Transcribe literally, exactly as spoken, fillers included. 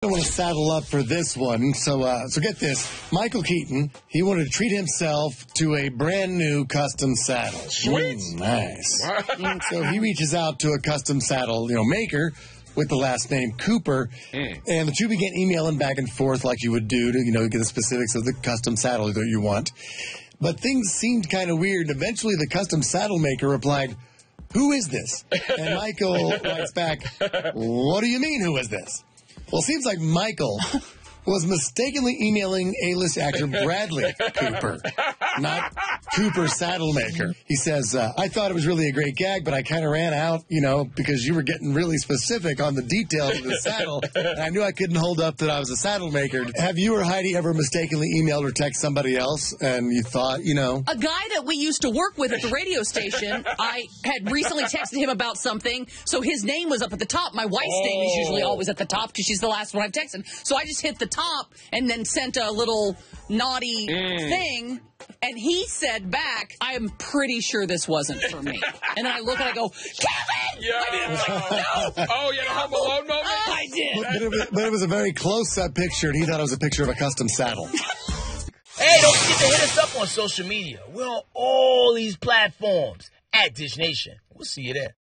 I want to saddle up for this one, so uh, so get this. Michael Keaton, he wanted to treat himself to a brand new custom saddle. Sweet, mm, nice. So he reaches out to a custom saddle, you know, maker with the last name Cooper, mm. and the two began emailing back and forth like you would do to, you know, get the specifics of the custom saddle that you want. But things seemed kind of weird. Eventually, the custom saddle maker replied, "Who is this?" And Michael writes back, "What do you mean, who is this?" Well, it seems like Michael was mistakenly emailing A-list actor Bradley Cooper, not Cooper Saddlemaker. He says, uh, I thought it was really a great gag, but I kind of ran out, you know, because you were getting really specific on the details of the saddle, and I knew I couldn't hold up that I was a saddle maker. Have you or Heidi ever mistakenly emailed or texted somebody else, and you thought, you know? A guy that we used to work with at the radio station, I had recently texted him about something, so his name was up at the top. My wife's oh. name is usually always at the top because she's the last one I've texted. So I just hit the top and then sent a little naughty mm. thing, and he said back, I am pretty sure this wasn't for me. And then I look and I go, Kevin! Yeah. I was like, no! Oh, you had a Home Alone moment? I did. But, but, it was, but it was a very close uh, picture, and he thought it was a picture of a custom saddle. Hey, don't forget to hit us up on social media. We're on all these platforms at Dish Nation. We'll see you there.